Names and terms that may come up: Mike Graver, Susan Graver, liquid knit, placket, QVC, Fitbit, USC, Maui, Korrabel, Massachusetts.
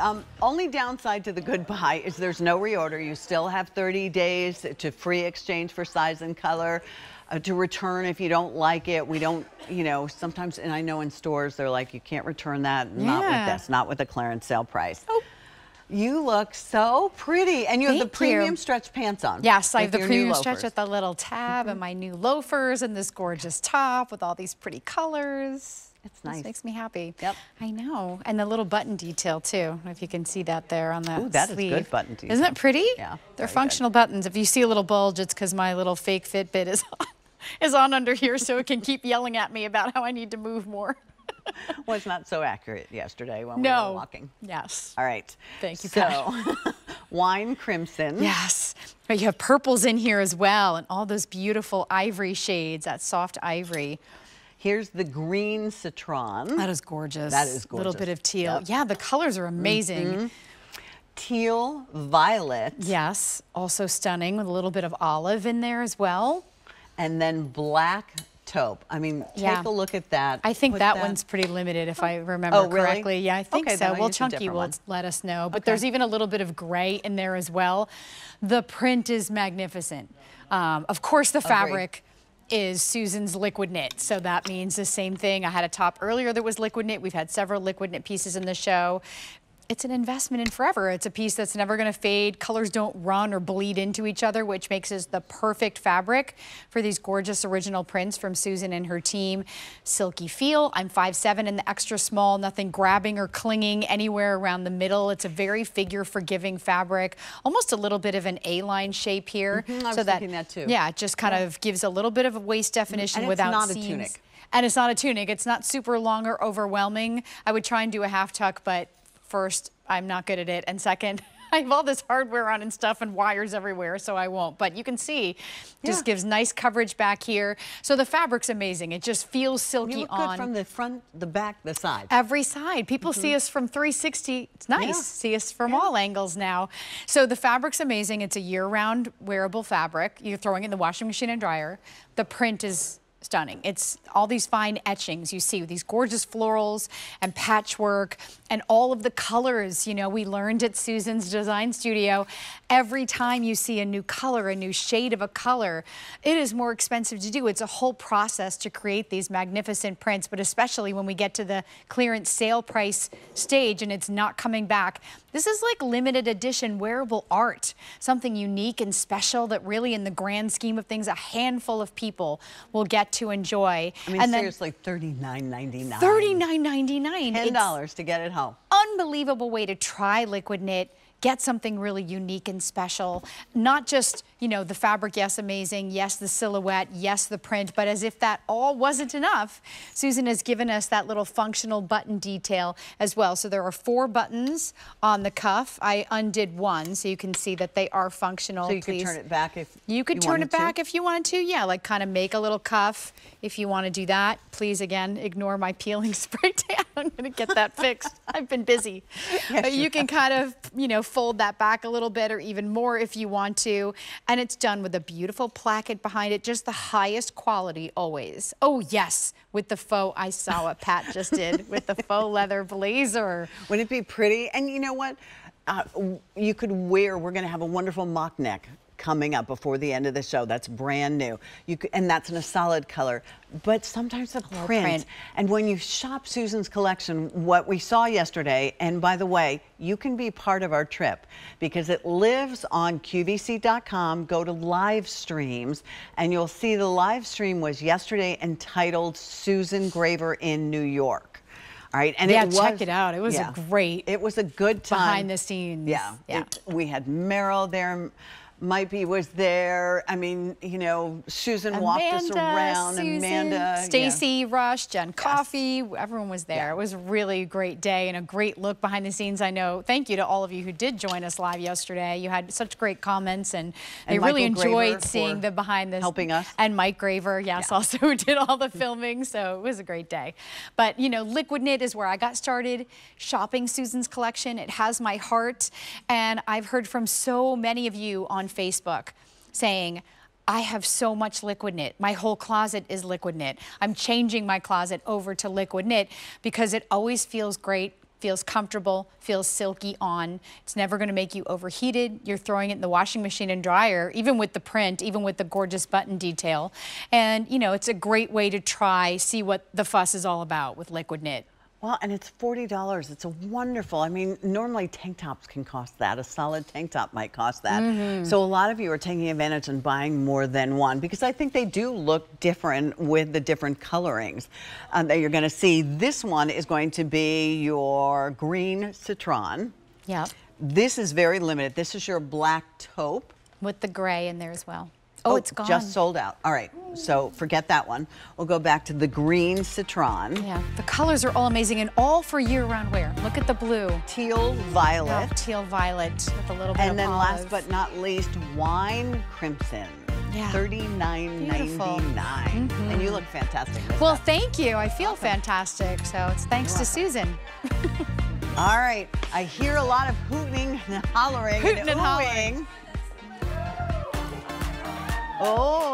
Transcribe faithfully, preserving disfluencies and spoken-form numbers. Um, only downside to the goodbye is there's no reorder. You still have thirty days to free exchange for size and color, uh, to return if you don't like it. We don't, you know, sometimes, and I know in stores they're like, you can't return that, not yeah. with this, not with a clearance sale price. Oh. You look so pretty, and you have Thank the premium you. stretch pants on. Yes, I have the premium stretch with the little tab mm-hmm. and my new loafers and this gorgeous top with all these pretty colors. It's nice. This makes me happy. Yep. I know. And the little button detail, too, if you can see that there on that Ooh, that sleeve. Is good button detail. Isn't it pretty? Yeah. They're functional good. buttons. If you see a little bulge, it's because my little fake Fitbit is on, is on under here, so it can keep yelling at me about how I need to move more. Was not so accurate yesterday when no. we were walking. Yes. All right. Thank you, So, wine crimson. Yes. But you have purples in here as well, and all those beautiful ivory shades, that soft ivory. Here's the green citron. That is gorgeous. That is gorgeous. A little bit of teal. Yep. Yeah, the colors are amazing. Mm-hmm. Teal violet. Yes. Also stunning with a little bit of olive in there as well. And then black taupe. I mean, yeah. take a look at that. I think that, that one's pretty limited, if I remember oh, really? correctly. Yeah, I think okay, so. Well, Chunky will one. let us know. But okay. there's even a little bit of gray in there as well. The print is magnificent. Um, of course, the fabric Agreed. is Susan's liquid knit. So that means the same thing. I had a top earlier that was liquid knit. We've had several liquid knit pieces in the show. It's an investment in forever. It's a piece that's never gonna fade. Colors don't run or bleed into each other, which makes it the perfect fabric for these gorgeous original prints from Susan and her team. Silky feel, I'm five seven in the extra small, nothing grabbing or clinging anywhere around the middle. It's a very figure forgiving fabric, almost a little bit of an A-line shape here. Mm-hmm, I was so that, thinking that too. Yeah, it just kind yeah. of gives a little bit of a waist definition and without seams. And it's not a tunic. And it's not a tunic. It's not super long or overwhelming. I would try and do a half tuck, but first, I'm not good at it, and second, I have all this hardware on and stuff and wires everywhere, so I won't. But you can see, just yeah. gives nice coverage back here. So the fabric's amazing. It just feels silky you look on. Good from the front, the back, the side. Every side. People mm-hmm. see us from three sixty. It's nice. Yeah. See us from yeah. all angles now. So the fabric's amazing. It's a year-round wearable fabric. You're throwing it in the washing machine and dryer. The print is stunning. It's all these fine etchings you see with these gorgeous florals and patchwork and all of the colors. You know, we learned at Susan's design studio, every time you see a new color, a new shade of a color, it is more expensive to do. It's a whole process to create these magnificent prints, but especially when we get to the clearance sale price stage and it's not coming back. This is like limited edition wearable art, something unique and special that really in the grand scheme of things, a handful of people will get to enjoy. I mean, and seriously, thirty-nine ninety-nine. thirty-nine ninety-nine. ten dollars to get it home. Unbelievable way to try liquid knit, get something really unique and special. Not just, you know, the fabric, yes, amazing, yes, the silhouette, yes, the print, but as if that all wasn't enough, Susan has given us that little functional button detail as well. So there are four buttons on the cuff. I undid one so you can see that they are functional. So you Please. could turn it back if you could you turn it back to. if you wanted to. Yeah, like kind of make a little cuff if you want to do that. Please, again, ignore my peeling spray tan. I'm going to get that fixed. I've been busy. Yes, but you can kind of, you know, fold that back a little bit or even more if you want to. And it's done with a beautiful placket behind it, just the highest quality always. Oh yes, with the faux, I saw what Pat just did with the faux leather blazer. Wouldn't it be pretty? And you know what? Uh, you could wear, we're gonna have a wonderful mock neck coming up before the end of the show. That's brand new. You could, and that's in a solid color. But sometimes the print, print. And when you shop Susan's collection, what we saw yesterday, and by the way, you can be part of our trip because it lives on Q V C dot com. Go to live streams and you'll see the live stream was yesterday entitled Susan Graver in New York. All right, and yeah, it was, check it out. It was yeah, a great. It was a good time behind the scenes. Yeah, yeah. It, we had Meryl there. Might be was there. I mean, you know, Susan Amanda, walked us around. Susan, Amanda, Stacy, yeah. Rush, Jen yes. Coffey, everyone was there. Yeah. It was a really great day and a great look behind the scenes. I know, thank you to all of you who did join us live yesterday. You had such great comments and, and they Michael really enjoyed Graver seeing the behind the helping us. And Mike Graver, yes, yeah. also who did all the filming. So it was a great day. But you know, liquid knit is where I got started shopping Susan's collection. It has my heart, and I've heard from so many of you on Facebook saying, I have so much liquid knit. My whole closet is liquid knit. I'm changing my closet over to liquid knit because it always feels great feels comfortable, feels silky on. It's never gonna make you overheated. You're throwing it in the washing machine and dryer, even with the print, even with the gorgeous button detail. And you know, it's a great way to try, see what the fuss is all about with liquid knit. Well, and it's forty dollars. It's a wonderful, I mean, normally tank tops can cost that. A solid tank top might cost that. Mm-hmm. So a lot of you are taking advantage and buying more than one because I think they do look different with the different colorings um, that you're gonna see. This one is going to be your green citron. Yeah. This is very limited. This is your black taupe. With the gray in there as well. Oh, oh, it's gone. Just sold out. All right, so forget that one. We'll go back to the green citron. Yeah, the colors are all amazing and all for year-round wear. Look at the blue. Teal violet. Yeah, teal violet with a little bit and of And then olive. Last but not least, wine crimson. Yeah. thirty-nine ninety-nine. Mm-hmm. And you look fantastic. Well, that. Thank you. I feel okay. fantastic. So it's thanks You're to welcome. Susan. All right, I hear a lot of hooting and hollering. Hooting and, and hollering. Oh.